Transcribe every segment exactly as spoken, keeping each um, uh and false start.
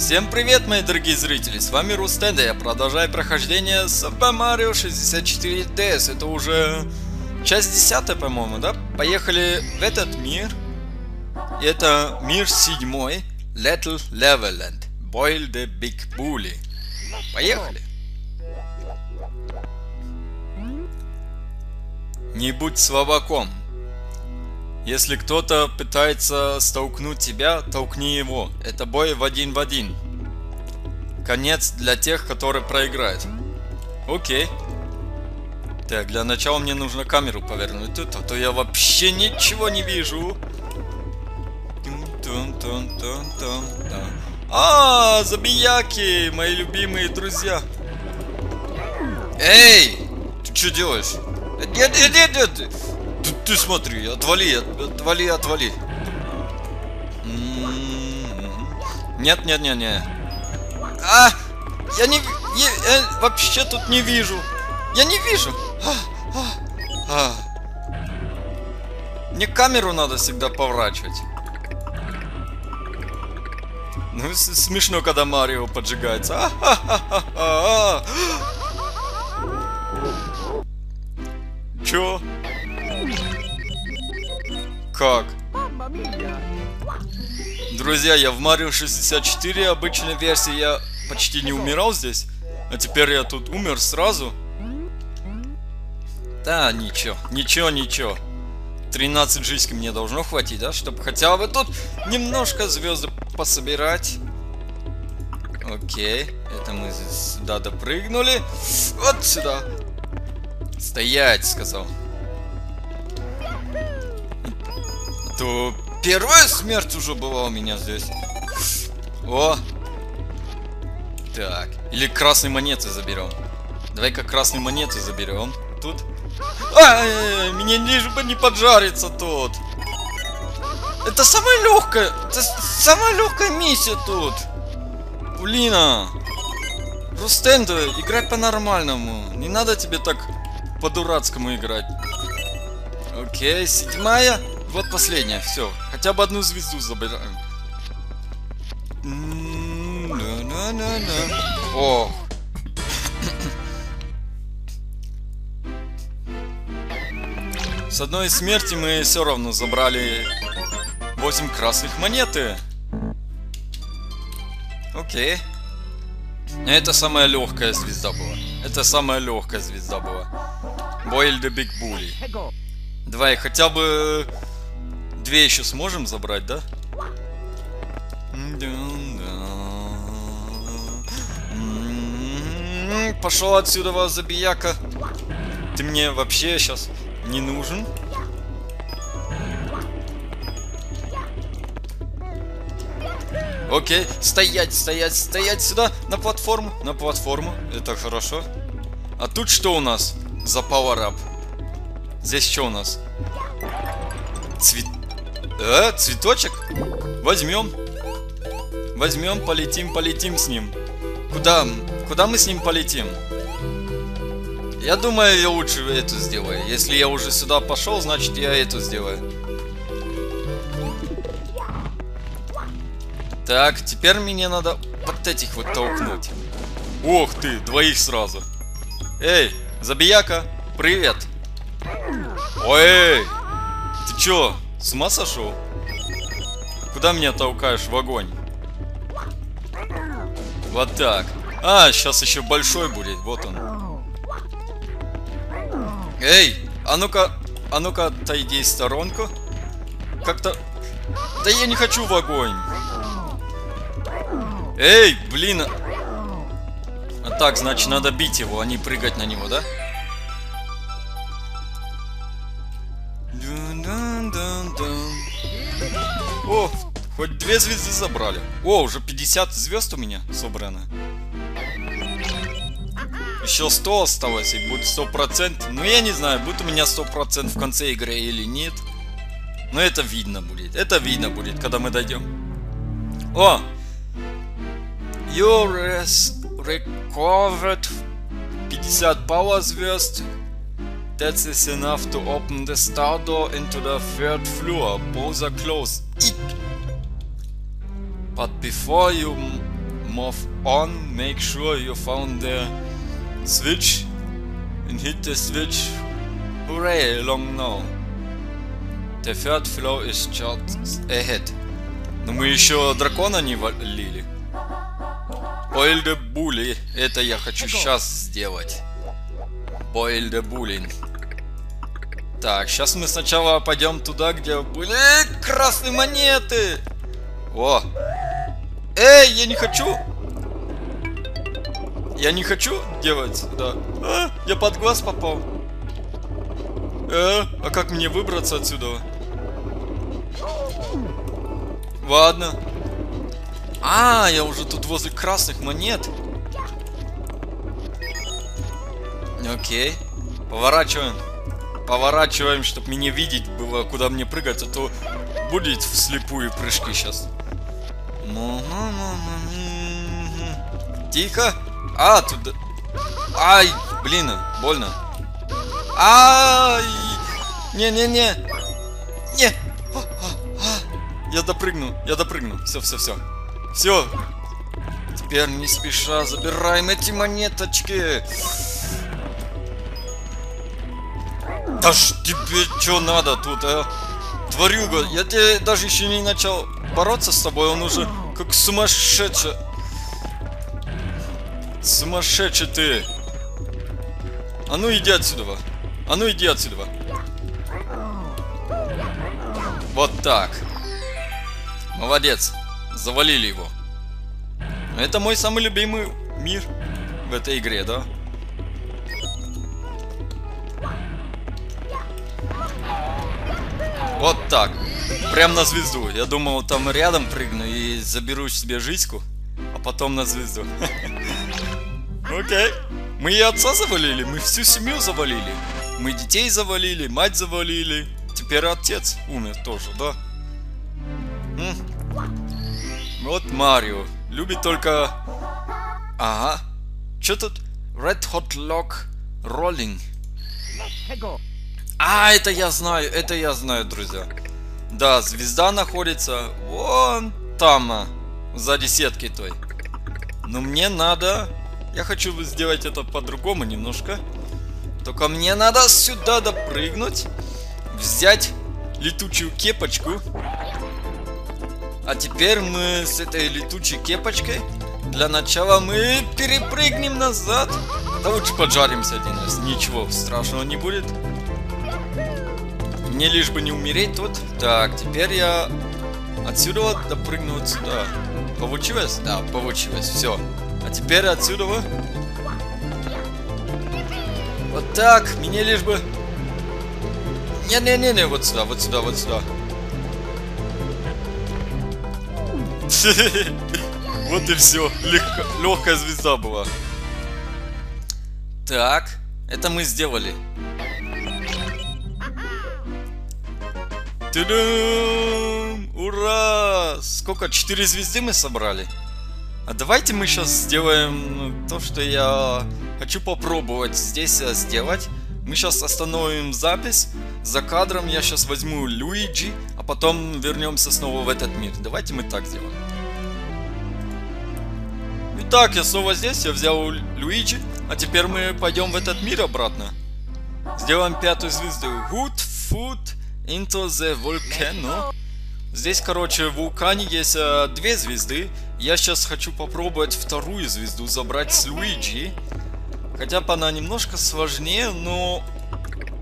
Всем привет, мои дорогие зрители, с вами Рустенд, и я продолжаю прохождение Super Mario шестьдесят четыре ди эс. Это уже часть десятая, по-моему, да? Поехали в этот мир. Это мир седьмой, Little Leveland, Boil the Big Bully. Поехали. Не будь слабаком. Если кто-то пытается столкнуть тебя, толкни его. Это бой в один в один. Конец для тех, которые проиграют. Окей. Так, для начала мне нужно камеру повернуть тут, а то я вообще ничего не вижу. А, забияки, мои любимые друзья. Эй, ты что делаешь? Нет, нет, нет, нет. Ты, ты смотри, отвали, отвали, отвали. Нет, нет, нет, нет. А, я не, я, я вообще тут не вижу. Я не вижу. А, а, а. Мне камеру надо всегда поворачивать. Ну смешно, когда Марио поджигается. А, а, а, а, а. Чё? Как? Друзья, я в Марио шестьдесят четыре обычной версии, я почти не умирал здесь, а теперь я тут умер сразу. Да, ничего, ничего, ничего. тринадцать жизней мне должно хватить, да, чтобы хотя бы тут немножко звезды пособирать. Окей, это мы сюда допрыгнули. Вот сюда. Стоять, сказал. То первая смерть уже была у меня здесь. О! Так. Или красные монеты заберем. Давай-ка красные монеты заберем. Тут. А, мне лишь бы не поджариться тут. Это самая легкая. Это самая легкая миссия тут. Блин. Рустенду, играй по-нормальному. Не надо тебе так по-дурацкому играть. Окей, седьмая. Вот последняя, все. Хотя бы одну звезду забираем. Ох. С одной смерти мы все равно забрали восемь красных монеты. Окей. Это самая легкая звезда была. Это самая легкая звезда была. Boil the Big Bully. Давай, хотя бы... Две еще сможем забрать, да? Пошел отсюда, вас забияка. Ты мне вообще сейчас не нужен. Окей, стоять, стоять, стоять сюда. На платформу, на платформу. Это хорошо. А тут что у нас за пауэрап? Здесь что у нас? Цвет... Э, цветочек? Возьмем. Возьмем, полетим, полетим с ним. Куда? Куда мы с ним полетим? Я думаю, я лучше эту сделаю. Если я уже сюда пошел, значит я эту сделаю. Так, теперь мне надо под этих вот толкнуть. Ох ты, двоих сразу. Эй, забияка, привет. Ой! Ты чё, с ума сошел? Куда меня толкаешь в огонь? Вот так. А, сейчас еще большой будет, вот он. Эй, а ну-ка, а ну-ка, отойди в сторонку. Как-то... Да я не хочу в огонь. Эй, блин. А так, значит, надо бить его, а не прыгать на него, да? О, хоть две звезды забрали. О, уже пятьдесят звезд у меня собрано. Еще сто осталось, и будет сто процентов. Ну, я не знаю, будет у меня сто процентов в конце игры или нет. Но это видно будет. Это видно будет, когда мы дойдем. О! You recovered пятьдесят power звезд. That is enough to open the star door into the third floor. Both are closed. But before you move on, make sure you found the switch and hit the switch. Hooray, long now. The third floor is just ahead. Но мы еще дракона не валили. Boil the Bully. Это я хочу сейчас сделать. Boil the Bully. Так, сейчас мы сначала пойдем туда, где были красные монеты. О! Эй, я не хочу! Я не хочу делать, да. А, я под глаз попал. Э, а как мне выбраться отсюда? Ладно. А, я уже тут возле красных монет. Окей. Поворачиваем. Поворачиваем, чтобы меня видеть было, куда мне прыгать, а то будет вслепую прыжки сейчас. Тихо. А, туда. Ай, блин, больно. Ай! Не-не-не. Не. Я допрыгну, я допрыгну. Все, все, все. Все. Теперь не спеша забираем эти монеточки. Да ж тебе что надо тут, а? Тварюга, я тебе даже еще не начал бороться с тобой, он уже как сумасшедший. Сумасшедший ты. А ну иди отсюда. А ну иди отсюда. Вот так. Молодец. Завалили его. Это мой самый любимый мир в этой игре, да? Вот так. Прям на звезду. Я думал, там рядом прыгну и заберу себе жизньку, а потом на звезду. Окей. Мы и отца завалили, мы всю семью завалили. Мы детей завалили, мать завалили. Теперь отец умер тоже, да? Вот Марио. Любит только... Ага. Чё тут? Red Hot Lock Rolling. А, это я знаю, это я знаю, друзья. Да, звезда находится вон там, сзади сетки той. Но мне надо... Я хочу сделать это по-другому немножко. Только мне надо сюда допрыгнуть. Взять летучую кепочку. А теперь мы с этой летучей кепочкой для начала мы перепрыгнем назад. Да лучше поджаримся один раз. Ничего страшного не будет. Мне лишь бы не умереть тут. Так, теперь я отсюда допрыгну вот сюда. Получилось? Да, получилось. Все. А теперь отсюда. Вот так. Мне лишь бы... Не-не-не-не. Вот сюда, вот сюда, вот сюда. Вот и все. Легкая звезда была. Так, это мы сделали. Ту-дум! Ура! Сколько? Четыре звезды мы собрали. А давайте мы сейчас сделаем то, что я хочу попробовать здесь сделать. Мы сейчас остановим запись. За кадром я сейчас возьму Луиджи, а потом вернемся снова в этот мир. Давайте мы так сделаем. Итак, я снова здесь, я взял Луиджи, а теперь мы пойдем в этот мир обратно. Сделаем пятую звезду. Good Food Into the Volcano. Здесь, короче, в вулкане есть а, две звезды. Я сейчас хочу попробовать вторую звезду забрать с Луиджи. Хотя бы она немножко сложнее, но...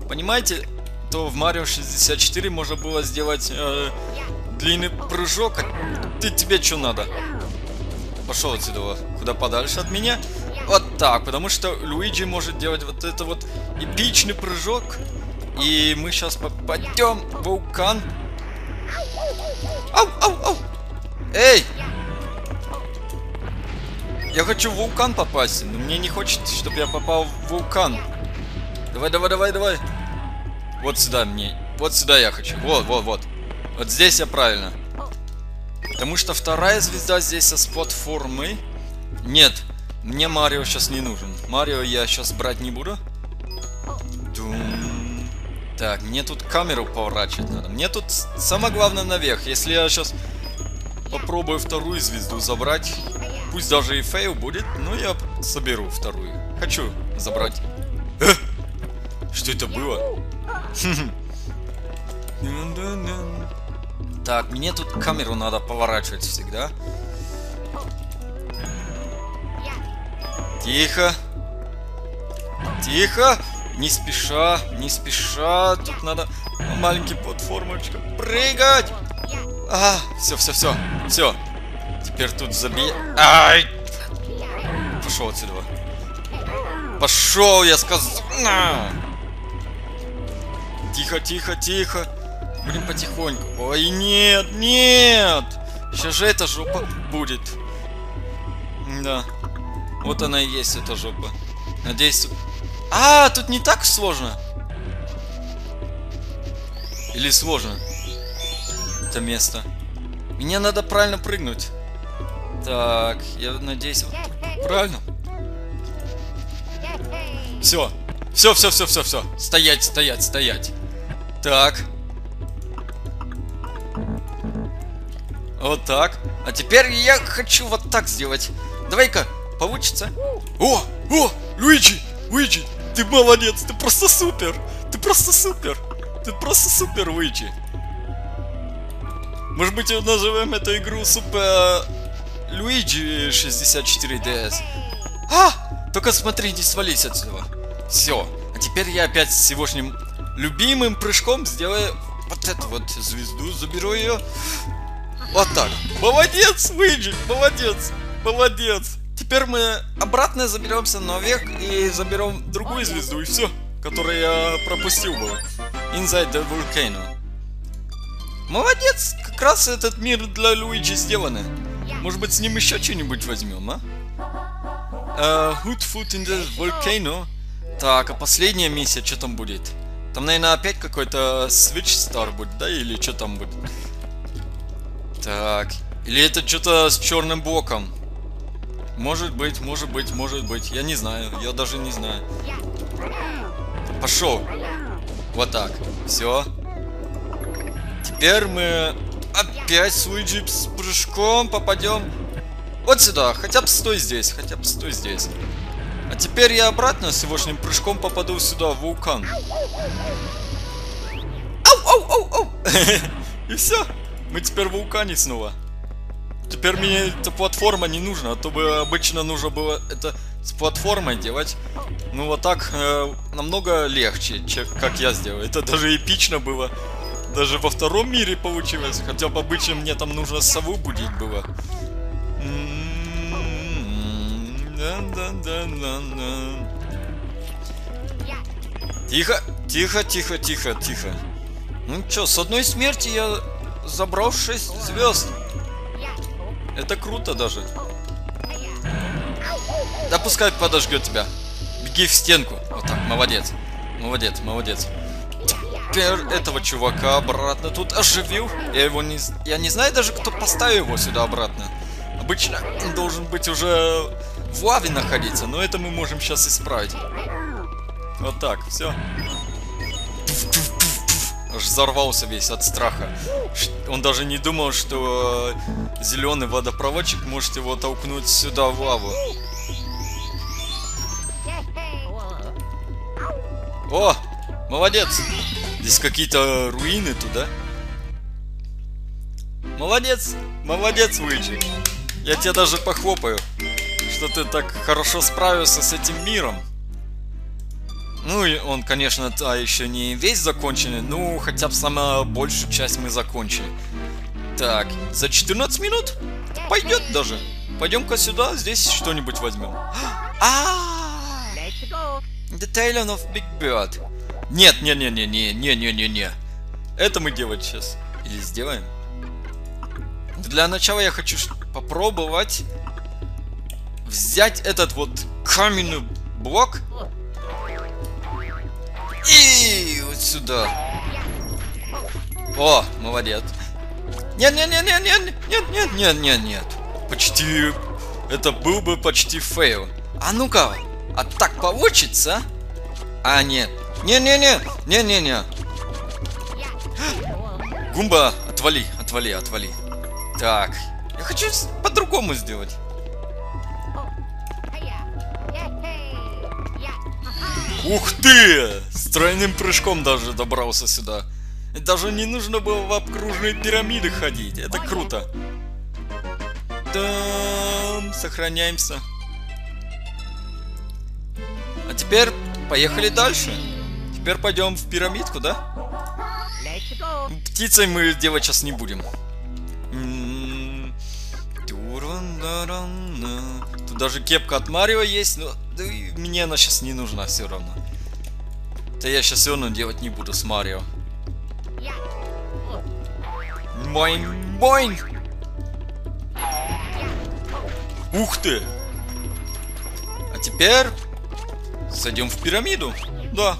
Понимаете, то в Марио шестьдесят четыре можно было сделать э, длинный прыжок. Ты, тебе что надо? Пошел отсюда, куда подальше от меня. Вот так, потому что Луиджи может делать вот это вот эпичный прыжок. И мы сейчас попадем в вулкан. Ау, ау, ау. Эй! Я хочу в вулкан попасть, но мне не хочется, чтобы я попал в вулкан. Давай, давай, давай, давай. Вот сюда мне. Вот сюда я хочу. Вот, вот, вот. Вот здесь я правильно. Потому что вторая звезда здесь с платформы. Нет, мне Марио сейчас не нужен. Марио я сейчас брать не буду. Дум. Так, мне тут камеру поворачивать надо. Мне тут самое главное наверх. Если я сейчас попробую вторую звезду забрать... Пусть даже и фейл будет, но я соберу вторую. Хочу забрать. Что это было? Так, мне тут камеру надо поворачивать всегда. Тихо. Тихо. Не спеша, не спеша. Тут надо маленький платформочка. Прыгать. А, все, все, все, все. Теперь тут забей. Ай! Пошел отсюда. Пошел, я сказал. На! Тихо, тихо, тихо. Блин, потихоньку. Ой, нет, нет. Сейчас же эта жопа будет. Да. Вот она и есть, эта жопа. Надеюсь... А, тут не так сложно. Или сложно? Это место. Мне надо правильно прыгнуть. Так, я надеюсь... Вот, правильно? Все. Все, все, все, все, все. Стоять, стоять, стоять. Так. Вот так. А теперь я хочу вот так сделать. Давай-ка. Получится? О! О! Луиджи! Луиджи! Ты молодец! Ты просто супер! Ты просто супер! Ты просто супер, Луиджи! Может быть, назовем эту игру Super Luigi шестьдесят четыре ди эс. А! Только смотри, не свались отсюда. Все. А теперь я опять с сегодняшним любимым прыжком сделаю вот эту вот звезду. Заберу ее. Вот так. Молодец, Луиджи! Молодец! Молодец! Теперь мы обратно заберемся наверх и заберем другую звезду, и все, которую я пропустил был. Inside the Volcano. Молодец! Как раз этот мир для Луиджи сделаны. Может быть, с ним еще что-нибудь возьмем, а? Uh, Hood Foot in the Volcano. Так, а последняя миссия, что там будет? Там, наверное, опять какой-то Switch Star будет, да? Или что там будет? Так. Или это что-то с черным блоком? Может быть, может быть, может быть. Я не знаю, я даже не знаю. Пошел. Вот так. Все. Теперь мы опять с Луиджи с прыжком попадем вот сюда. Хотя бы стой здесь, хотя бы стой здесь. А теперь я обратно с сегодняшним прыжком попаду сюда, в вулкан. Ау, ау, ау, ау. И все. Мы теперь в вулкане снова. Теперь мне эта платформа не нужна, а то бы обычно нужно было это с платформой делать. Ну вот так э, намного легче, чем как я сделал. Это даже эпично было. Даже во втором мире получилось. Хотя бы обычно мне там нужно сову будить было. Тихо, тихо, тихо, тихо, тихо. Ну чё, с одной смерти я забрал шесть звезд. Это круто даже. Да пускай подожгет тебя. Беги в стенку. Вот так, молодец. Молодец, молодец. Теперь этого чувака обратно тут оживил. Я его не... Я не знаю даже, кто поставил его сюда обратно. Обычно он должен быть уже в лаве находиться, но это мы можем сейчас исправить. Вот так, все. Аж взорвался весь от страха. Он даже не думал, что зеленый водопроводчик может его толкнуть сюда в лаву. О, молодец! Здесь какие-то руины туда. Молодец, молодец, Луиджи. Я тебя даже похлопаю, что ты так хорошо справился с этим миром. Ну и он, конечно, а еще не весь законченный, ну хотя бы самую большую часть мы закончили. Так, за четырнадцать минут пойдет даже. Пойдем-ка сюда, здесь что-нибудь возьмем. А! The Tailon of Big Bird. Нет, не, не, не, не, не, не, не, не. Это мы делать сейчас или сделаем? Для начала я хочу попробовать взять этот вот каменный блок. И вот сюда. О, молодец. Нет, нет, нет, нет, нет, нет, нет, нет, нет, нет. Почти. Это был бы почти фейл. А ну-ка, а так получится? А нет, не, не, не, не, не, не. Гумба, отвали, отвали, отвали. Так, я хочу по-другому сделать. Ух ты! С тройным прыжком даже добрался сюда. Даже не нужно было в обкруженные пирамиды ходить. Это круто. Там, сохраняемся. А теперь поехали дальше. Теперь пойдем в пирамидку, да? Птицей мы делать сейчас не будем. Тут даже кепка от Марио есть, но да, мне она сейчас не нужна все равно. Да я сейчас все равно делать не буду с Марио. Мой-мой! Ух ты! А теперь сойдем в пирамиду. Да.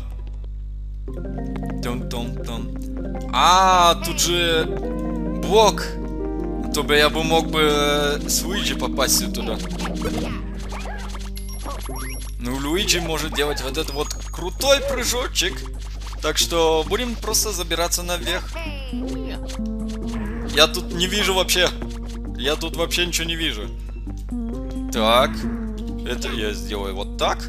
Тон-тон-тон. А, тут же блок. А то бы я бы мог бы с Луиджи попасть туда. Ну, Луиджи может делать вот этот вот крутой прыжочек. Так что будем просто забираться наверх. Я тут не вижу вообще. Я тут вообще ничего не вижу. Так. Это я сделаю вот так.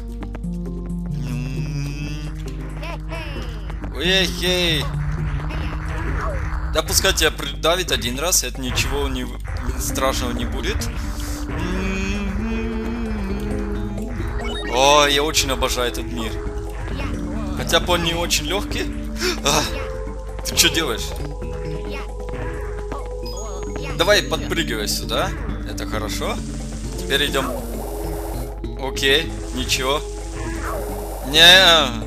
Эй-эй. Да пускай тебя придавит один раз. Это ничего не... страшного не будет. О, я очень обожаю этот мир. Хотя бы он не очень легкий. А, ты что делаешь? Давай подпрыгивай сюда. Это хорошо. Теперь идем. Окей, ничего. Не.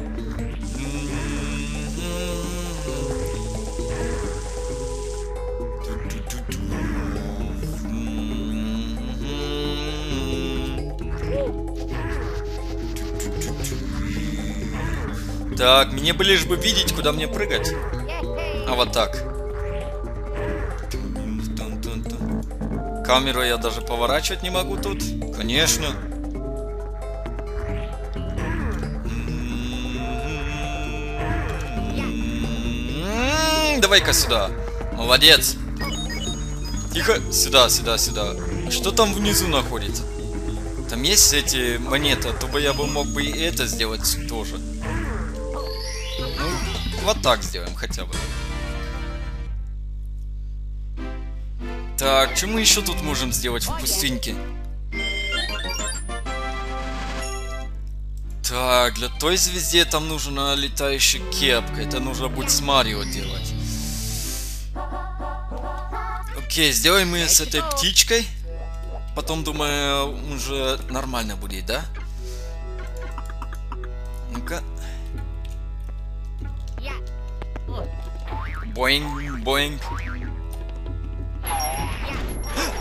Так, мне бы лишь бы видеть, куда мне прыгать. А вот так. Камеру я даже поворачивать не могу тут. Конечно. Давай-ка сюда. Молодец. Тихо. Сюда, сюда, сюда. Что там внизу находится? Там есть эти монеты? А то бы я бы мог бы и это сделать тоже. Вот так сделаем хотя бы. Так, что мы еще тут можем сделать в пустыньке? Так, для той звезды там нужна летающая кепка. Это нужно будет с Марио делать. Окей, сделаем мы с этой птичкой. Потом, думаю, уже нормально будет, да? Ну-ка. Боинг, боинг.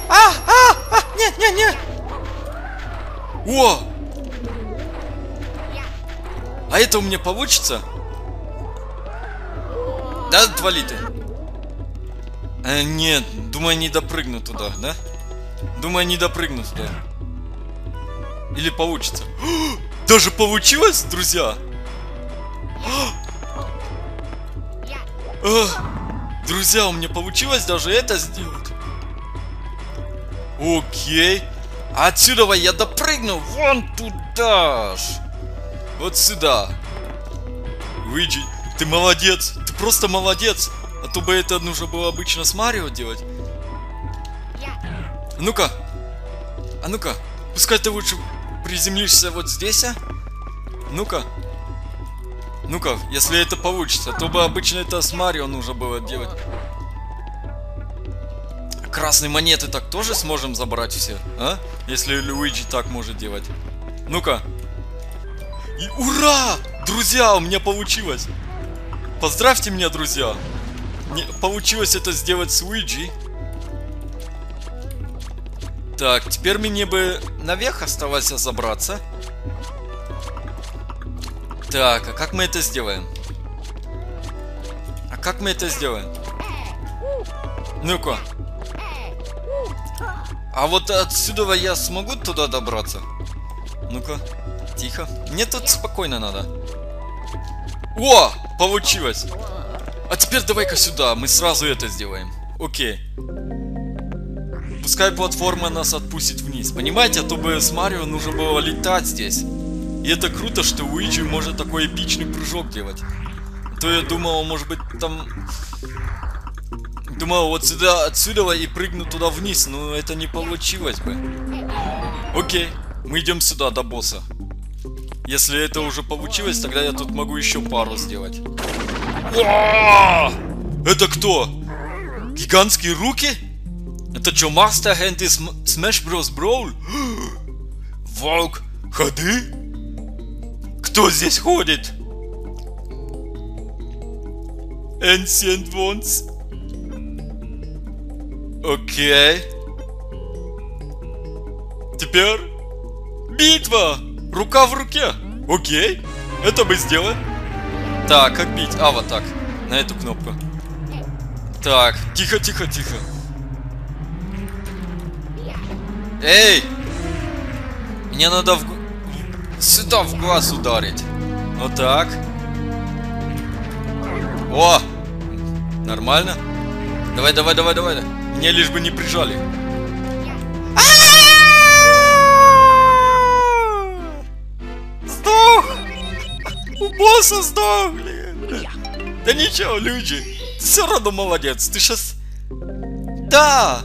А, а, а, не, не, не. О! А это у меня получится? Да, отвали ты. А, нет, думаю, не допрыгну туда, да? Думаю, не допрыгну туда. Или получится? О, даже получилось, друзья? Ох, друзья, у меня получилось даже это сделать. Окей. Отсюда я допрыгну вон туда ж. Вот сюда. Луиджи, ты молодец. Ты просто молодец. А то бы это нужно было обычно с Марио делать. А ну-ка. А ну-ка. Пускай ты лучше приземлишься вот здесь, а? Ну-ка. Ну-ка, если это получится, то бы обычно это с Марио нужно было делать. Красные монеты так тоже сможем забрать все, а? Если Луиджи так может делать. Ну-ка. И ура! Друзья, у меня получилось. Поздравьте меня, друзья. Мне получилось это сделать с Луиджи. Так, теперь мне бы наверх оставалось забраться. Так, а как мы это сделаем? А как мы это сделаем? Ну-ка. А вот отсюда я смогу туда добраться? Ну-ка, тихо. Мне тут спокойно надо. О, получилось. А теперь давай-ка сюда, мы сразу это сделаем. Окей. Пускай платформа нас отпустит вниз. Понимаете, а то бы с Марио нужно было летать здесь. И это круто, что Луиджи может такой эпичный прыжок делать. А то я думал, может быть, там... Думал, вот сюда, отсюда и прыгну туда вниз, но это не получилось бы. Окей, мы идем сюда, до босса. Если это уже получилось, тогда я тут могу еще пару сделать. Это кто? Гигантские руки? Это что, Master Hand из Smash Bros. Brawl? Волк, ходы? Кто здесь ходит? Ancient Ones. Окей. Теперь битва! Рука в руке. Окей. Это мы сделаем. Так, как бить? А, вот так. На эту кнопку. Так, тихо, тихо, тихо. Эй! Мне надо в... сюда в глаз ударить. Вот так. О! Нормально. Давай, давай, давай, давай. Мне лишь бы не прижали. Сдох! У босса сдох, блин. Да ничего, Люджи. Ты все равно молодец. Ты сейчас... Да!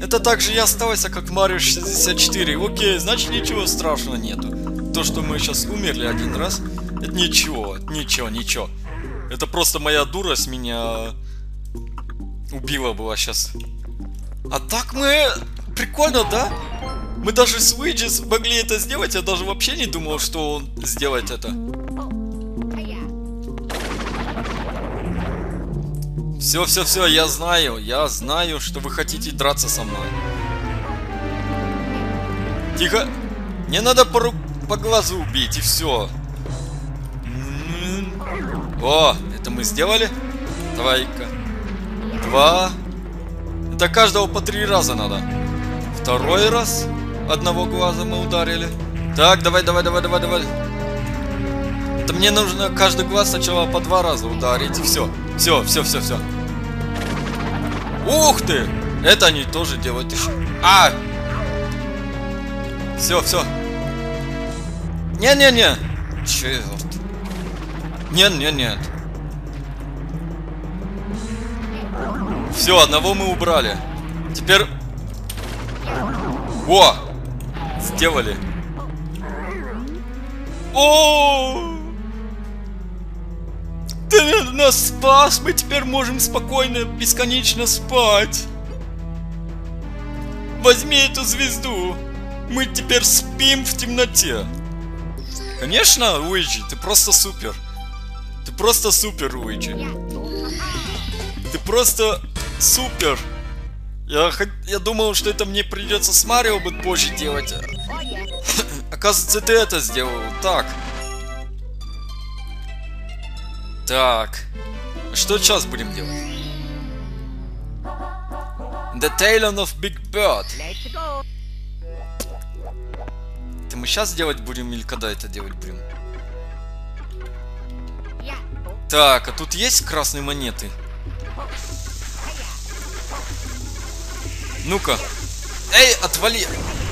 Это также я остался, как Марио шестьдесят четыре. Окей, значит ничего страшного нету. То, что мы сейчас умерли один раз, это ничего, ничего, ничего. Это просто моя дурость меня убила была сейчас. А так мы... Прикольно, да? Мы даже с Луиджи могли это сделать, я даже вообще не думал, что он сделает это. Все, все, все, я знаю, я знаю, что вы хотите драться со мной. Тихо. Мне надо по, ру... по глазу убить, и все. О, это мы сделали. Давай-ка. Два. Это каждого по три раза надо. Второй раз. Одного глаза мы ударили. Так, давай, давай, давай, давай, давай. Это мне нужно каждый глаз сначала по два раза ударить. И все. Все, все, все, все. Ух ты! Это они тоже делают еще. А! Все, все. Не-не-не. Черт. Нет-нет-нет. Все, одного мы убрали. Теперь... О! Сделали. О! Ты нас спас, мы теперь можем спокойно, бесконечно спать. Возьми эту звезду. Мы теперь спим в темноте. Конечно, Луиджи, ты просто супер. Ты просто супер, Луиджи. Ты просто супер. Я, я думал, что это мне придется с Марио бы позже делать. Оказывается, ты это сделал. Так. Так. Что сейчас будем делать? The Tailon of Big Bird. Это мы сейчас делать будем или когда это делать будем? Так, а тут есть красные монеты? Ну-ка. Эй, отвали.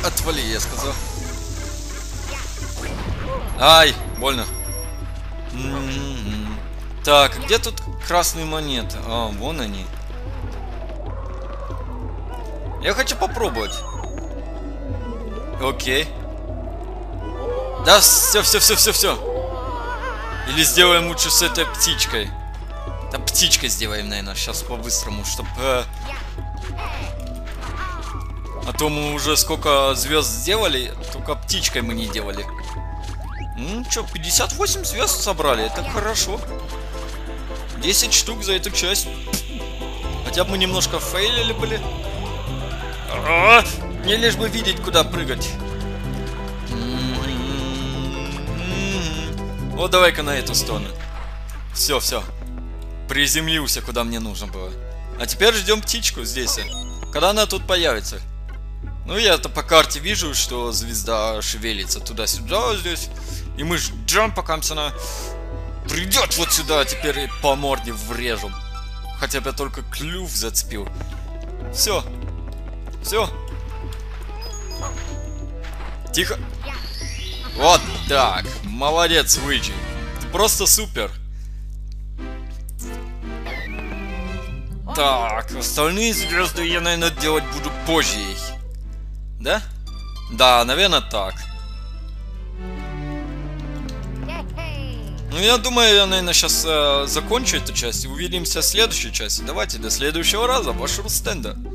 Отвали, я сказал. Ай, больно. М-м-м. Так, где тут красные монеты? А, вон они. Я хочу попробовать. Окей. Да, все, все, все, все, все. Или сделаем лучше с этой птичкой. Да, птичкой сделаем, наверное, сейчас по-быстрому, чтобы... Э... А то мы уже сколько звезд сделали, только птичкой мы не делали. Ну что, пятьдесят восемь звезд собрали, это хорошо. десять штук за эту часть. Хотя бы мы немножко фейлили были. А -а -а! Мне лишь бы видеть, куда прыгать. Вот давай-ка на эту сторону. Все, все. Приземлился, куда мне нужно было. А теперь ждем птичку здесь. Когда она тут появится. Ну, я-то по карте вижу, что звезда шевелится туда-сюда здесь. И мы ждем, пока она придет вот сюда, а теперь и по морде врежем. Хотя бы я только клюв зацепил. Все. Все. Тихо. Вот так. Молодец, Luigi. Ты просто супер. Так, остальные звезды я, наверное, делать буду позже. Да? Да, наверное, так. Ну, я думаю, я, наверное, сейчас э, закончу эту часть и увидимся в следующей части. Давайте, до следующего раза, ваш Рустенд.